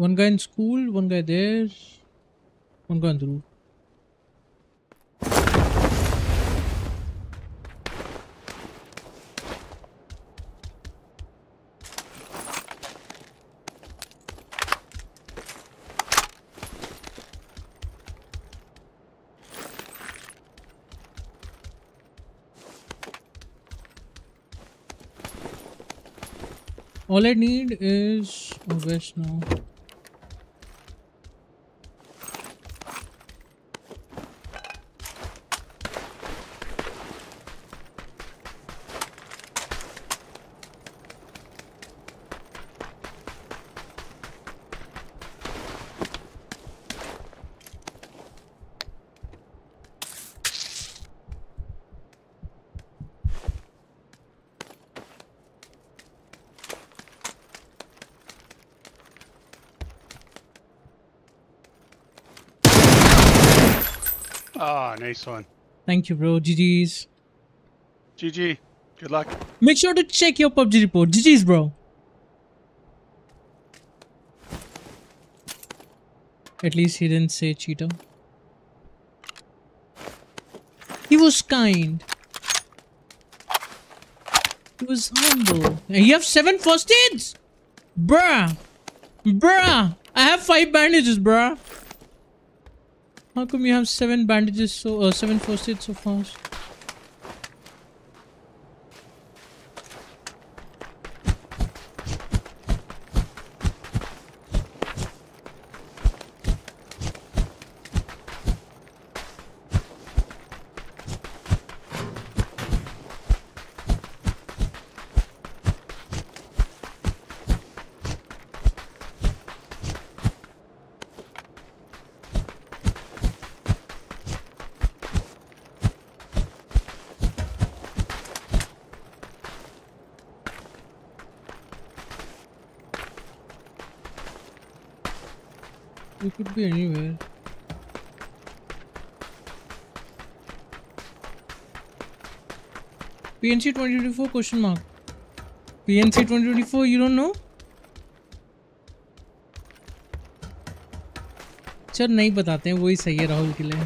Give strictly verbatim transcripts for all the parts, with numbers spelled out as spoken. One guy in school, one guy there, one guy on the roof. All I need is a vest now. Ah, nice one. Thank you, bro. G G's. G G. Good luck. Make sure to check your P U B G report. G G's, bro. At least he didn't say cheater. He was kind. He was humble. And you have seven first aids? Bruh. Bruh. I have five bandages, bruh. How come you have seven bandages so uh, seven first aid so fast? We could be anywhere. P N C twenty twenty-four question mark. P N C twenty twenty-four, you don't know? Sir, नहीं बताते हैं वही सही है राहुल के लिए.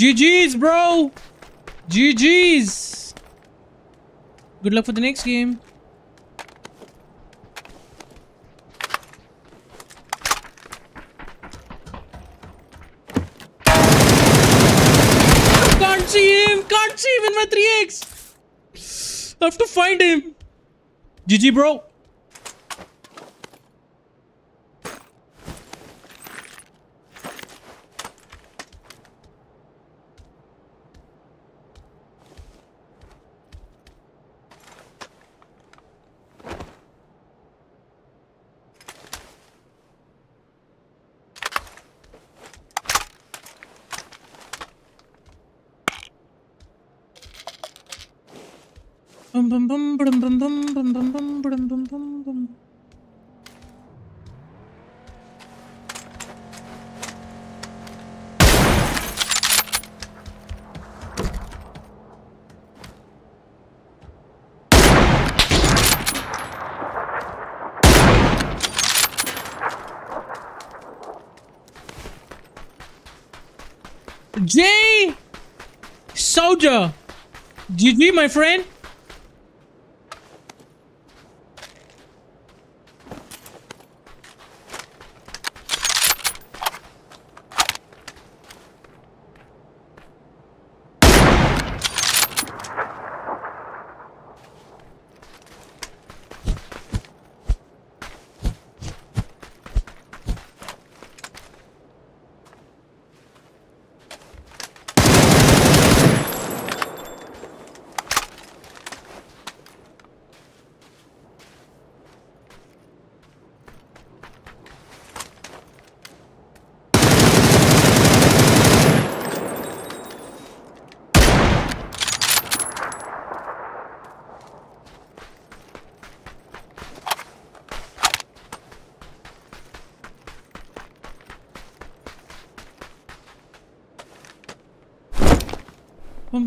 G G's, bro! G G's! Good luck for the next game. Can't see him! Can't see him in my three X! I have to find him! G G, bro! Bum bum bum bum bum bum bum bum bum bum bum bum bum. J Soldier, G G, my friend. Bum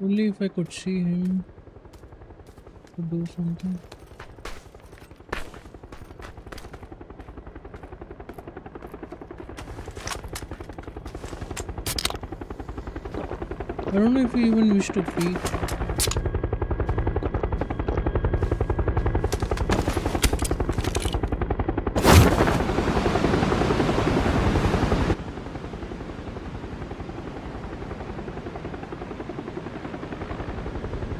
Only if I could see him to do something. I don't know if we even wish to peek.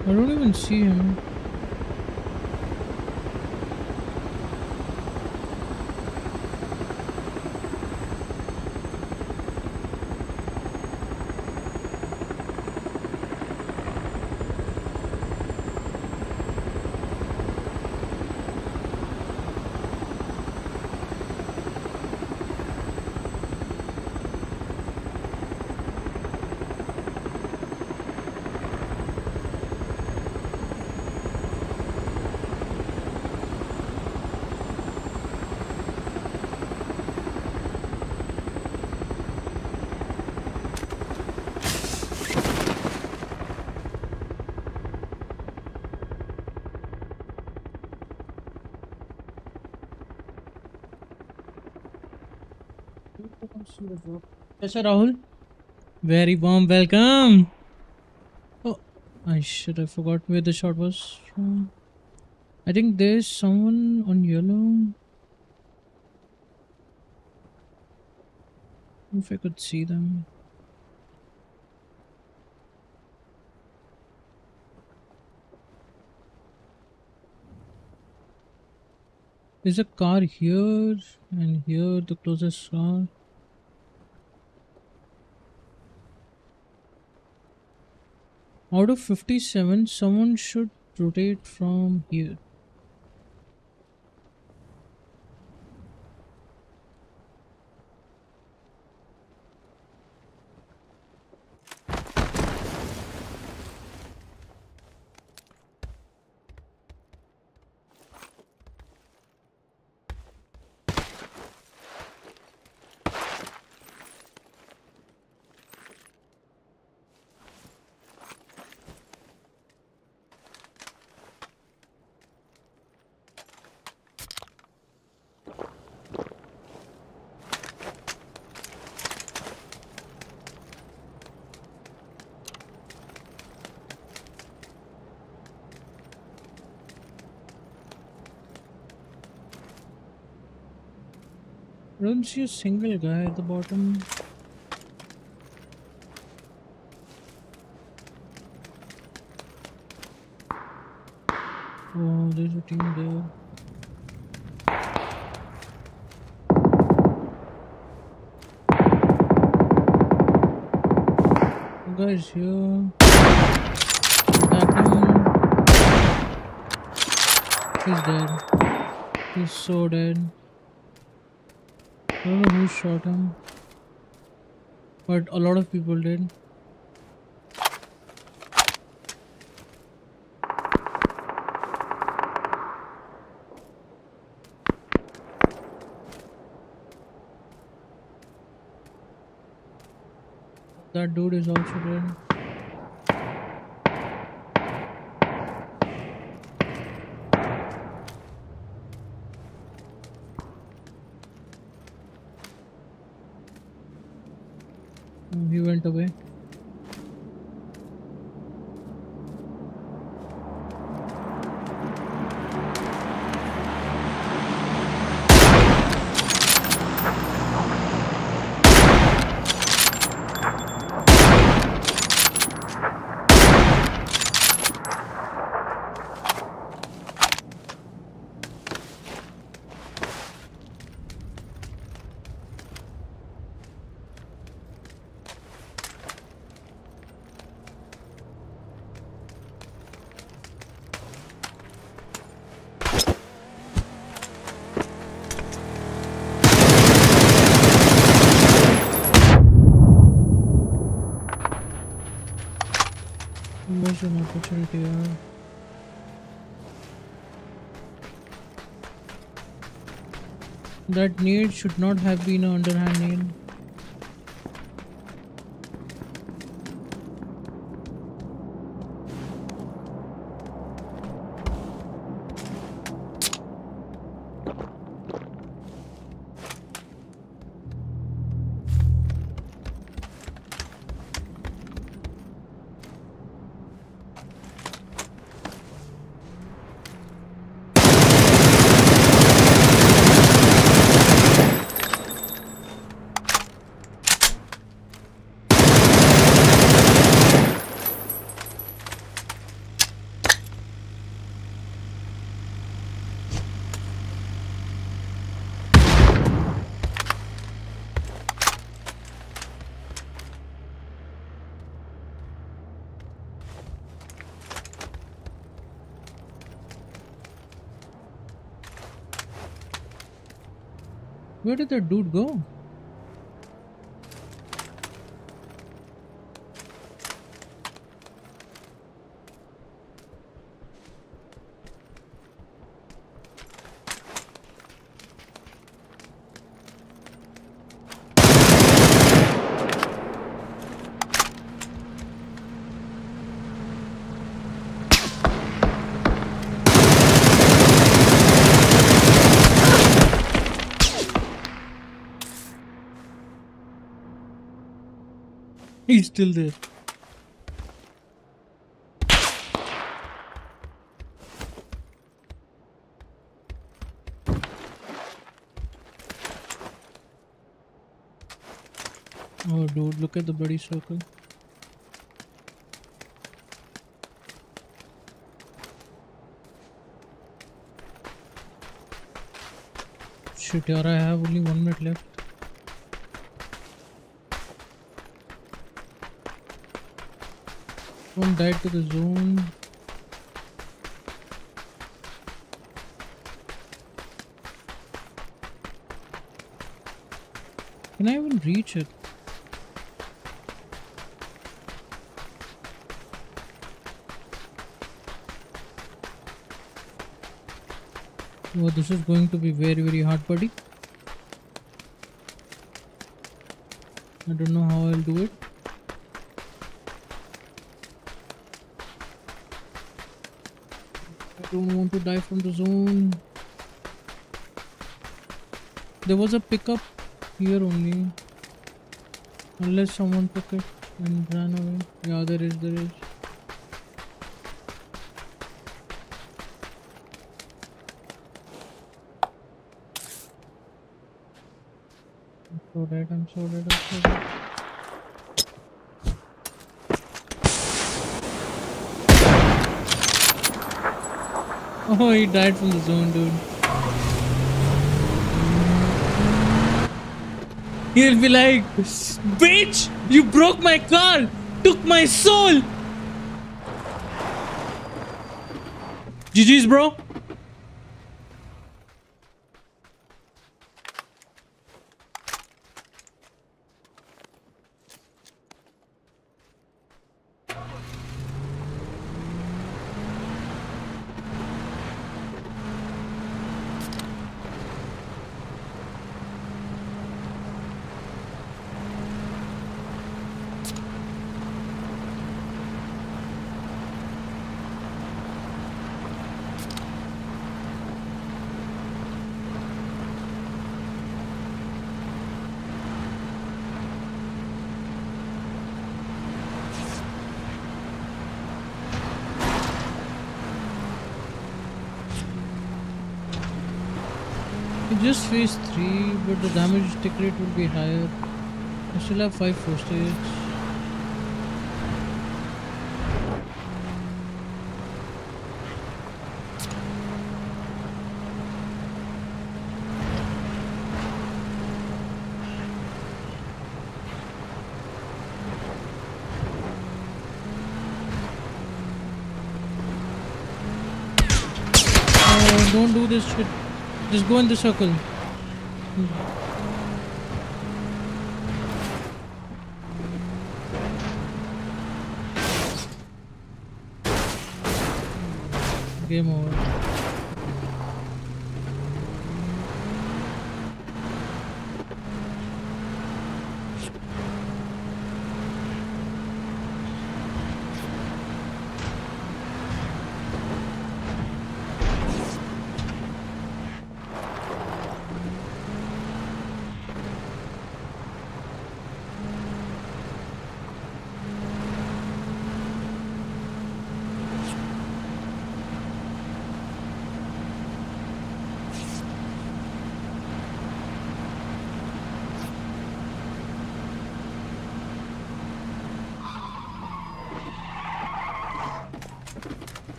I don't even see him. Professor Rahul, very warm welcome. Oh, I should have forgot where the shot was from. I think there's someone on yellow. If I could see them. There's a car here and here, the closest car. Out of fifty-seven, someone should rotate from here. I don't see a single guy at the bottom. Oh, there's a team there. You guys here. That one. He's dead. He's so dead. I don't know who shot him, but a lot of people did. That dude is also dead. He went away. Such an opportunity, yeah. That need should not have been an underhand need. Where did that dude go? He's still there. Oh dude, look at the bloody circle. Shit, yaar, I have only one minute left. One died to the zone. Can I even reach it? Oh, this is going to be very, very hard, buddy. I don't know how I'll do it. Don't want to die from the zone. There was a pickup here only. Unless someone took it and ran away. Yeah, there is, there is. I'm so dead, I'm so dead, I'm so dead. Oh, he died from the zone, dude. He'll be like, bitch, you broke my car, took my soul. G G's, bro. Just phase three, but the damage tick rate will be higher. I still have five four stages. Oh, don't do this shit. Just go in the circle. Hmm. game over.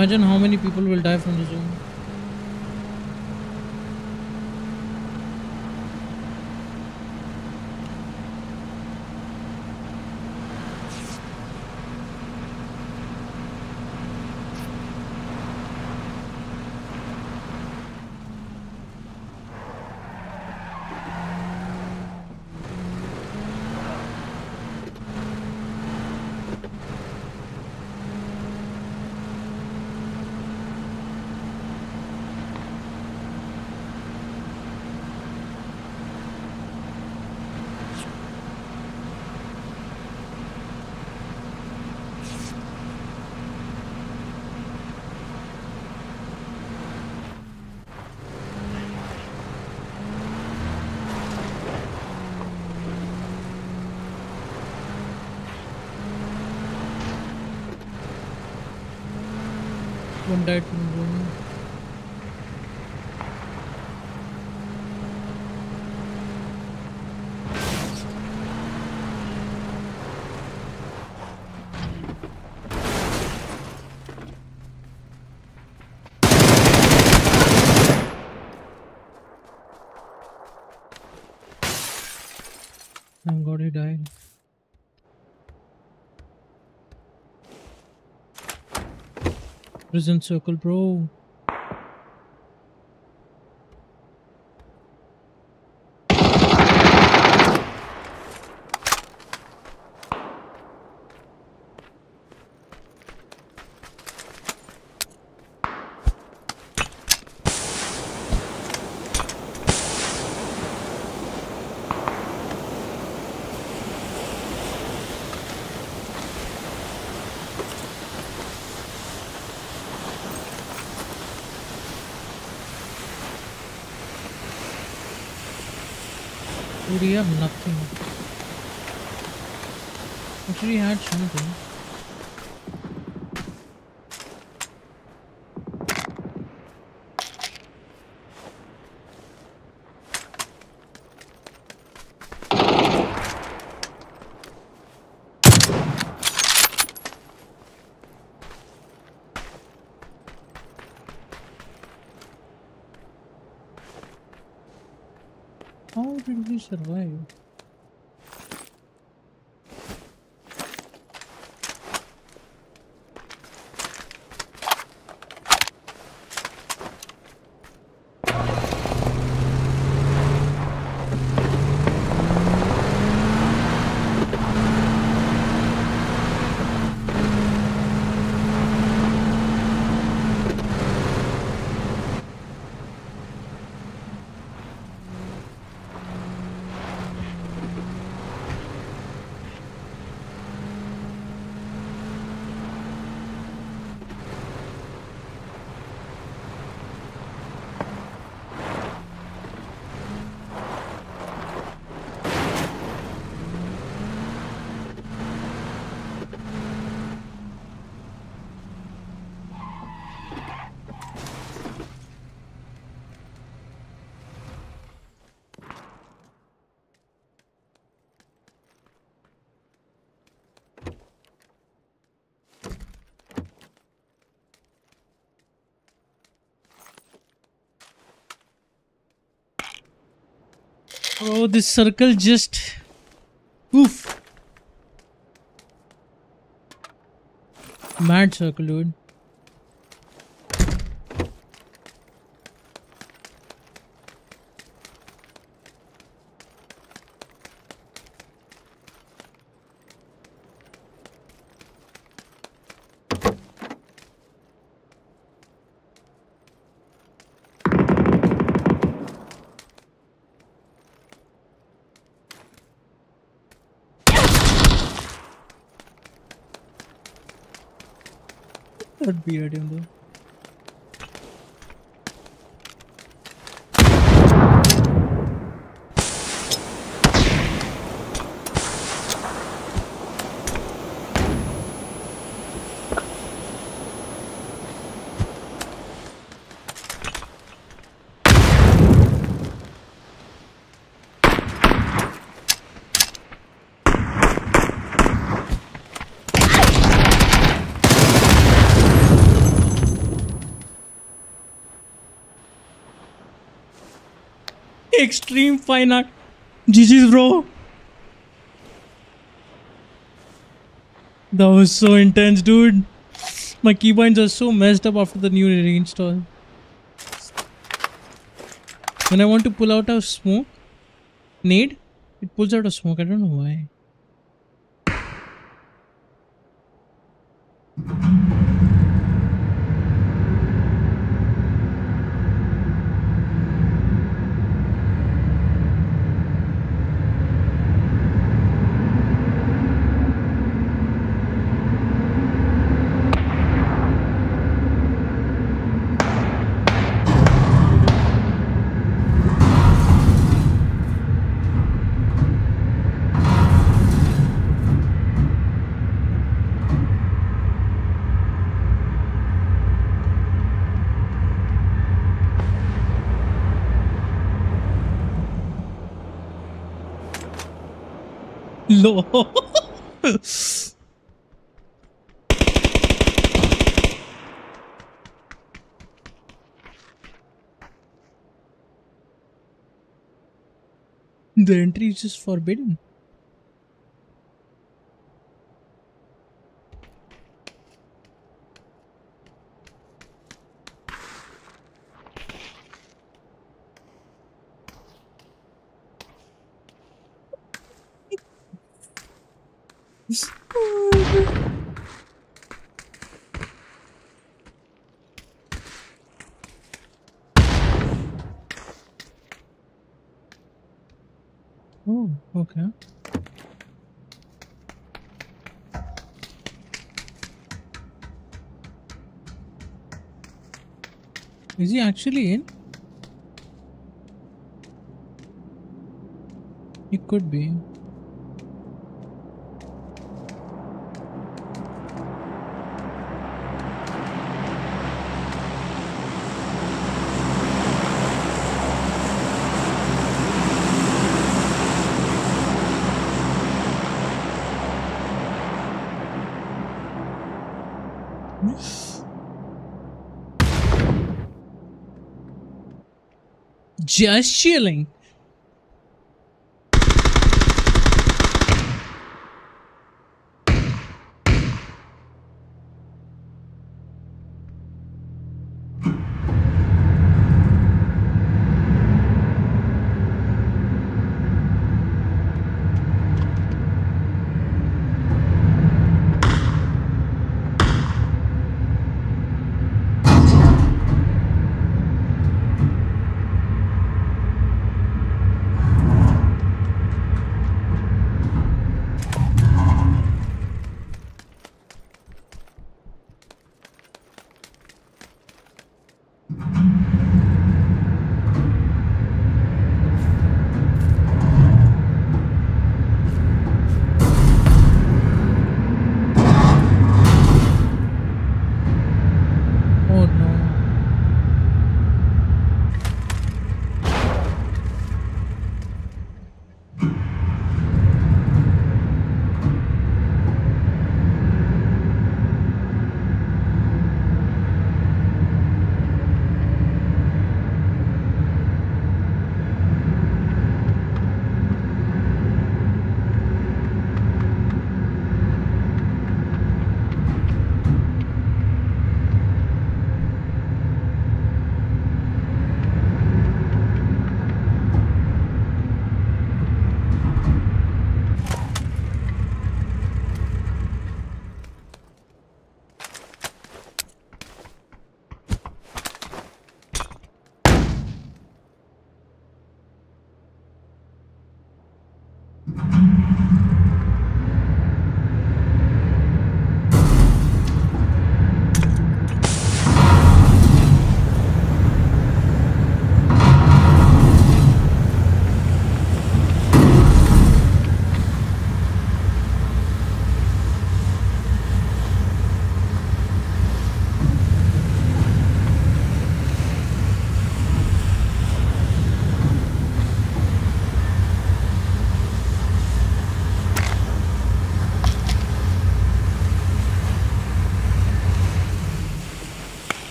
Imagine how many people will die from the zoom. One died from the room. Thank God he died. Prison circle, bro. We have nothing. Actually, I had something. How did we survive? Oh, this circle just oof. Mad circle, dude. that beard in there? Extreme fine art. G G's bro. That was so intense, dude. My keybinds are so messed up after the new reinstall. When I want to pull out a smoke nade, it pulls out a smoke. I don't know why. No. The entry is just forbidden. Oh, okay. Is he actually in? He could be. Just chilling.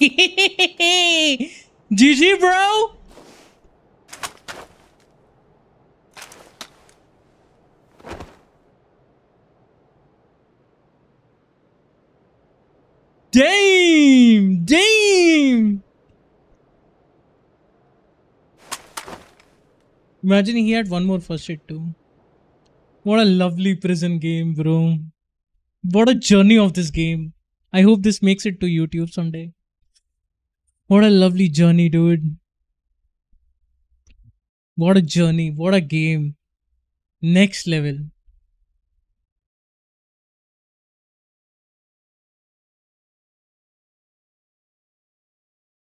G G, bro. Damn! Damn! Imagine he had one more first hit too. What a lovely prison game, bro. What a journey of this game. I hope this makes it to YouTube someday. What a lovely journey, dude. What a journey. What a game. Next level.